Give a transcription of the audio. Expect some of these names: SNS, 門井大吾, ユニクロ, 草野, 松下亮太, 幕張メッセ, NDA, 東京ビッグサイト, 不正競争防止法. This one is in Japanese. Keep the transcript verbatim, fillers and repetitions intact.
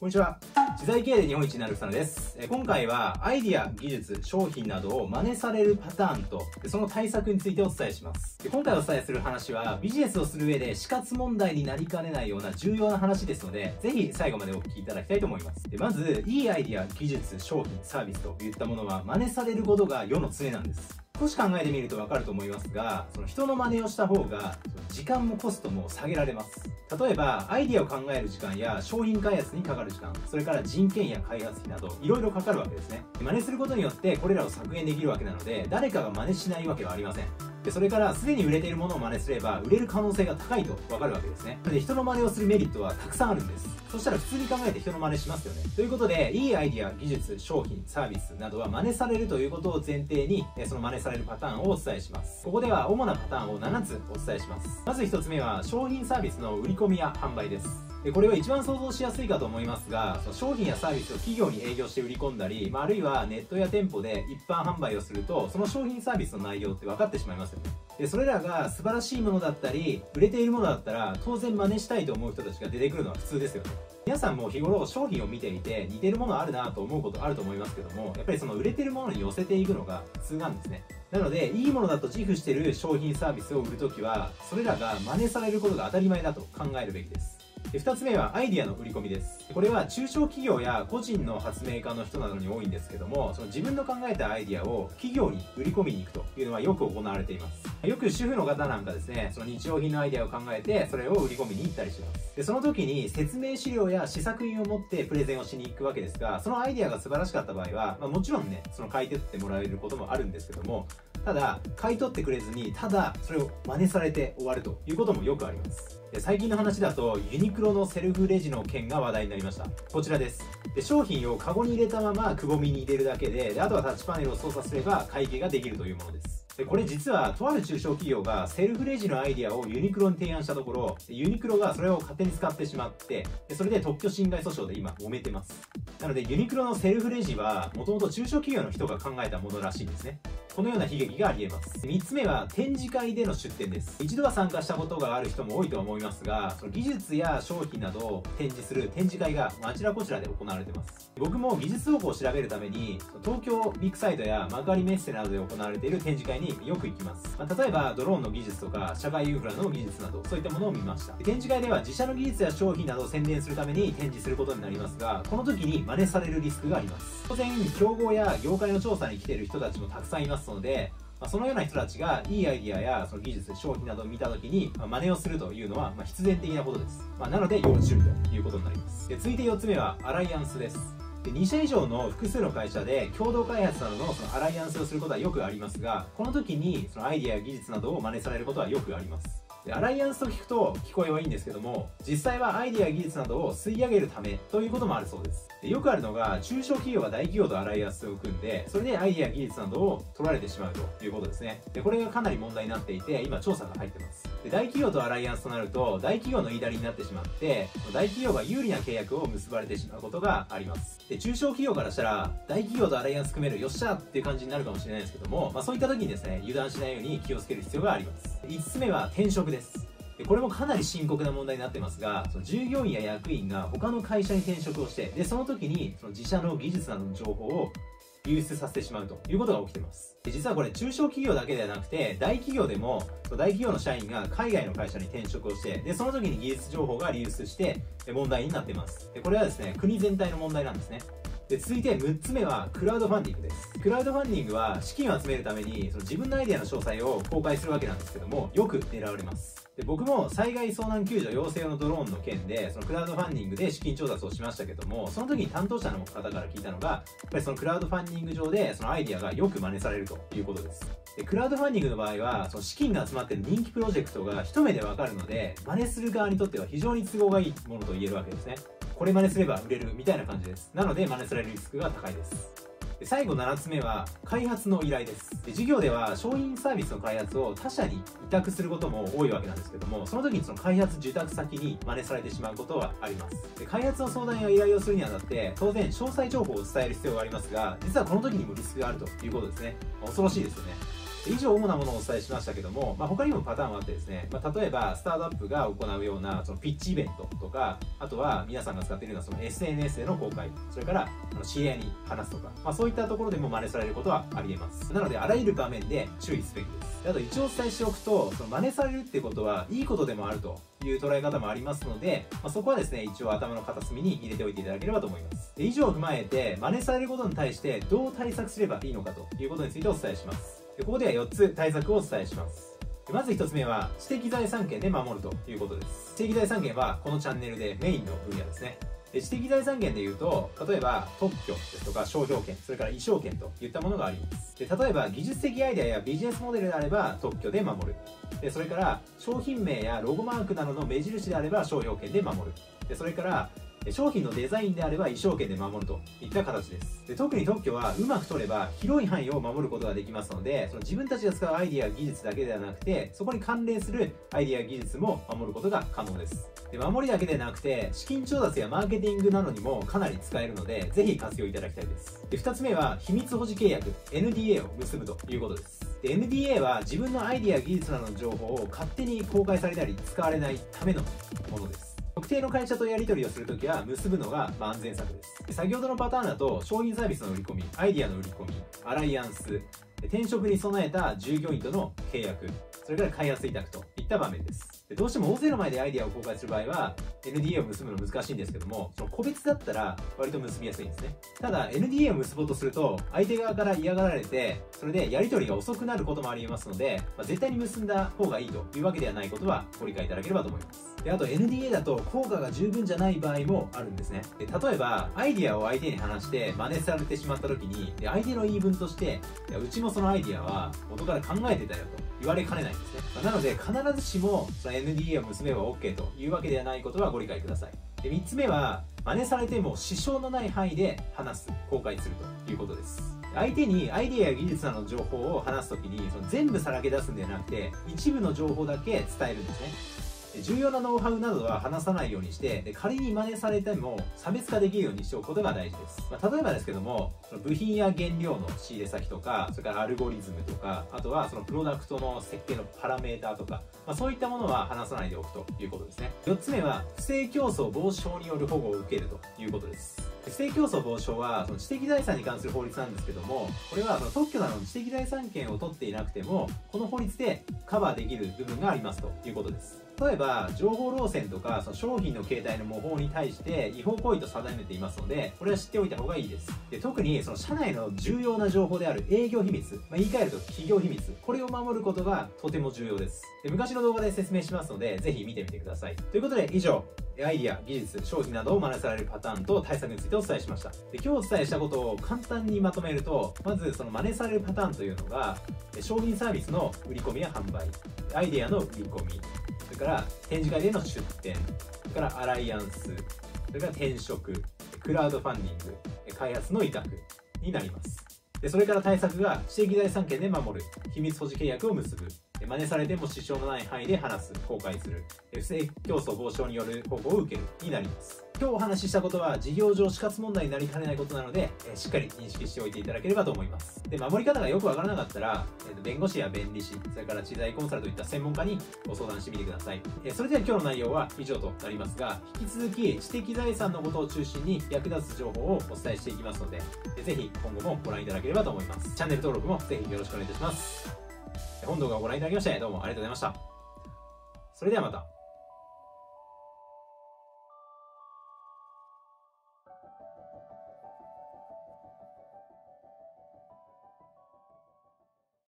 こんにちは。知財経営で日本一になる草野です。今回はアイディア、技術、商品などを真似されるパターンと、その対策についてお伝えします。今回お伝えする話は、ビジネスをする上で死活問題になりかねないような重要な話ですので、ぜひ最後までお聞きいただきたいと思います。まず、いいアイディア、技術、商品、サービスといったものは、真似されることが世の常なんです。少し考えてみるとわかると思いますが、その人の真似をした方が、時間もコストも下げられます。例えば、アイディアを考える時間や商品開発にかかる時間、それから人件や開発費など、いろいろかかるわけですね。真似することによって、これらを削減できるわけなので、誰かが真似しないわけはありません。で、それから、すでに売れているものを真似すれば、売れる可能性が高いとわかるわけですね。で、人の真似をするメリットはたくさんあるんです。そしたら普通に考えて人の真似しますよね。ということで、いいアイディア、技術、商品、サービスなどは真似されるということを前提に、その真似されるパターンをお伝えします。ここでは主なパターンをななつお伝えします。まずひとつめは、商品サービスの売り込みや販売です。これは一番想像しやすいかと思いますが、商品やサービスを企業に営業して売り込んだり、まあ、あるいはネットや店舗で一般販売をすると、その商品サービスの内容って分かってしまいますよね。で、それらが素晴らしいものだったり、売れているものだったら、当然真似したいと思う人たちが出てくるのは普通ですよね。皆さんも日頃商品を見ていて、似てるものあるなと思うことあると思いますけども、やっぱりその売れてるものに寄せていくのが普通なんですね。なので、いいものだと自負している商品サービスを売るときは、それらが真似されることが当たり前だと考えるべきです。ふたつめはアイディアの売り込みです。これは中小企業や個人の発明家の人などに多いんですけども、その自分の考えたアイディアを企業に売り込みに行くというのはよく行われています。よく主婦の方なんかですね、その日用品のアイデアを考えて、それを売り込みに行ったりします。で、その時に説明資料や試作品を持ってプレゼンをしに行くわけですが、そのアイデアが素晴らしかった場合は、まあ、もちろんね、その書いてってもらえることもあるんですけども、ただ、買い取ってくれずに、ただ、それを真似されて終わるということもよくあります。で、最近の話だと、ユニクロのセルフレジの件が話題になりました。こちらです。で、商品をカゴに入れたままくぼみに入れるだけで、で、あとはタッチパネルを操作すれば会計ができるというものです。で、これ実は、とある中小企業がセルフレジのアイディアをユニクロに提案したところ、ユニクロがそれを勝手に使ってしまって、で、それで特許侵害訴訟で今揉めてます。なので、ユニクロのセルフレジは、もともと中小企業の人が考えたものらしいんですね。このような悲劇があり得ます。みっつめは展示会での出展です。一度は参加したことがある人も多いと思いますが、その技術や商品などを展示する展示会があちらこちらで行われています。僕も技術動向を調べるために、東京ビッグサイトや幕張メッセなどで行われている展示会によく行きます。まあ、例えばドローンの技術とか社会インフラの技術など、そういったものを見ました。展示会では自社の技術や商品などを宣伝するために展示することになりますが、この時に真似されるリスクがあります。当然、競合や業界の調査に来ている人たちもたくさんいます。ので、まあ、そのような人たちがいいアイディアやその技術、商品などを見たときに、まあ、真似をするというのは、まあ、必然的なことです。まあ、なので、要注意ということになります。で、続いてよっつめは、アライアンスです。で、にしゃ以上の複数の会社で共同開発など の, そのアライアンスをすることはよくありますが、この時にそのアイディアや技術などを真似されることはよくあります。で、アライアンスと聞くと聞こえはいいんですけども、実際はアイディアや技術などを吸い上げるためということもあるそうです。で、よくあるのが、中小企業が大企業とアライアンスを組んで、それでアイディアや技術などを取られてしまうということですね。で、これがかなり問題になっていて、今調査が入ってます。で、大企業とアライアンスとなると、大企業の言いなりになってしまって、大企業が有利な契約を結ばれてしまうことがあります。で、中小企業からしたら、大企業とアライアンス組める、よっしゃーっていう感じになるかもしれないですけども、まあ、そういった時にですね、油断しないように気をつける必要があります。いつつめは転職です。で、これもかなり深刻な問題になってますが、その従業員や役員が他の会社に転職をして、で、その時にその自社の技術などの情報を流出させてしまうということが起きています。で、実はこれ中小企業だけではなくて、大企業でも、大企業の社員が海外の会社に転職をして、で、その時に技術情報が流出して問題になっています。で、これはですね、国全体の問題なんですね。で、続いてむっつめはクラウドファンディングです。クラウドファンディングは資金を集めるためにその自分のアイデアの詳細を公開するわけなんですけども、よく狙われます。で、僕も災害遭難救助要請用のドローンの件で、そのクラウドファンディングで資金調達をしましたけども、その時に担当者の方から聞いたのが、やっぱりそのクラウドファンディング上でそのアイデアがよく真似されるということです。で、クラウドファンディングの場合は、その資金が集まっている人気プロジェクトが一目でわかるので、真似する側にとっては非常に都合がいいものと言えるわけですね。これ真似すれば売れるみたいな感じです。なので真似されるリスクが高いです。で、最後ななつめは開発の依頼です。で、事業では商品サービスの開発を他社に委託することも多いわけなんですけども、その時にその開発受託先に真似されてしまうことはあります。で、開発の相談や依頼をするにあたって、当然詳細情報を伝える必要がありますが、実はこの時にもリスクがあるということですね。まあ、恐ろしいですよね。以上、主なものをお伝えしましたけども、まあ、他にもパターンはあってですね、まあ、例えばスタートアップが行うようなそのピッチイベントとか、あとは皆さんが使っているようなその エスエヌエス での公開、それから知り合いに話すとか、まあ、そういったところでも真似されることはありえます。なのであらゆる場面で注意すべきです。あと一応お伝えしておくと、その真似されるってことはいいことでもあるという捉え方もありますので、まあ、そこはですね一応頭の片隅に入れておいていただければと思います。で、以上を踏まえて真似されることに対してどう対策すればいいのかということについてお伝えします。で、ここではよっつ対策をお伝えします。で、まずひとつめは知的財産権で守るということです。知的財産権はこのチャンネルでメインの分野ですね。で、知的財産権でいうと、例えば特許ですとか商標権、それから衣装権といったものがあります。で、例えば技術的アイデアやビジネスモデルであれば特許で守る。で、それから商品名やロゴマークなどの目印であれば商標権で守る。で、それから商品のデザインであれば衣装権で守るといった形です。で、特に特許はうまく取れば広い範囲を守ることができますので、その自分たちが使うアイディア技術だけではなくて、そこに関連するアイディア技術も守ることが可能です。で、守りだけでなくて資金調達やマーケティングなどにもかなり使えるので、ぜひ活用いただきたいです。で、ふたつめは秘密保持契約 エヌディーエー を結ぶということです。で、 エヌディーエー は自分のアイディア技術などの情報を勝手に公開されたり使われないためのものです。特定の会社とやり取りをするときは結ぶのが安全策です。先ほどのパターンだと商品サービスの売り込み、アイディアの売り込み、アライアンス、転職に備えた従業員との契約、それから開発委託といった場面です。どうしても大勢の前でアイディアを公開する場合は エヌディーエー を結ぶの難しいんですけども、その個別だったら割と結びやすいんですね。ただ エヌディーエー を結ぼうとすると相手側から嫌がられて、それでやり取りが遅くなることもありえますので、まあ、絶対に結んだ方がいいというわけではないことはご理解いただければと思います。で、あと エヌディーエー だと効果が十分じゃない場合もあるんですね。で、例えばアイディアを相手に話して真似されてしまった時に、で、相手の言い分として、いや、うちもそのアイディアは元から考えてたよと言われかねないんですね。まあ、なので必ずしもその エヌディーエー を結べば OK というわけではないことはご理解ください。で、みっつめは真似されても支障のない範囲で話す、公開するということです。相手にアイディアや技術などの情報を話すときに、その全部さらけ出すんではなくて一部の情報だけ伝えるんですね。重要なノウハウなどは話さないようにして、で、仮に真似されても差別化できるようにしておくことが大事です。まあ、例えばですけども、その部品や原料の仕入れ先とか、それからアルゴリズムとか、あとはそのプロダクトの設計のパラメーターとか、まあ、そういったものは話さないでおくということですね。よっつめは不正競争防止法による保護を受けるということです。不正競争防止法はその知的財産に関する法律なんですけども、これはその特許などの知的財産権を取っていなくてもこの法律でカバーできる部分がありますということです。例えば情報漏洩とかその商品の形態の模倣に対して違法行為と定めていますので、これは知っておいた方がいいです。で、特にその社内の重要な情報である営業秘密、まあ、言い換えると企業秘密、これを守ることがとても重要です。で、昔の動画で説明しますので、ぜひ見てみてください。ということで、以上アイディア、技術、商品などを真似されるパターンと対策についてお伝えしました。で、今日お伝えしたことを簡単にまとめると、まずその真似されるパターンというのが、商品サービスの売り込みや販売、アイディアの売り込み、それから展示会での出展、それからアライアンス、それから転職、クラウドファンディング、開発の委託になります。で、それから対策が知的財産権で守る、秘密保持契約を結ぶ、真似されても支障のない範囲で話す、公開する、不正競争防止法による保護を受けるになります。今日お話ししたことは事業上死活問題になりかねないことなので、しっかり認識しておいていただければと思います。で、守り方がよくわからなかったら、弁護士や弁理士、それから知財コンサルといった専門家にご相談してみてください。それでは今日の内容は以上となりますが、引き続き知的財産のことを中心に役立つ情報をお伝えしていきますので、ぜひ今後もご覧いただければと思います。チャンネル登録もぜひよろしくお願いいたします。本動画をご覧いただきましてどうもありがとうございました。それではまた。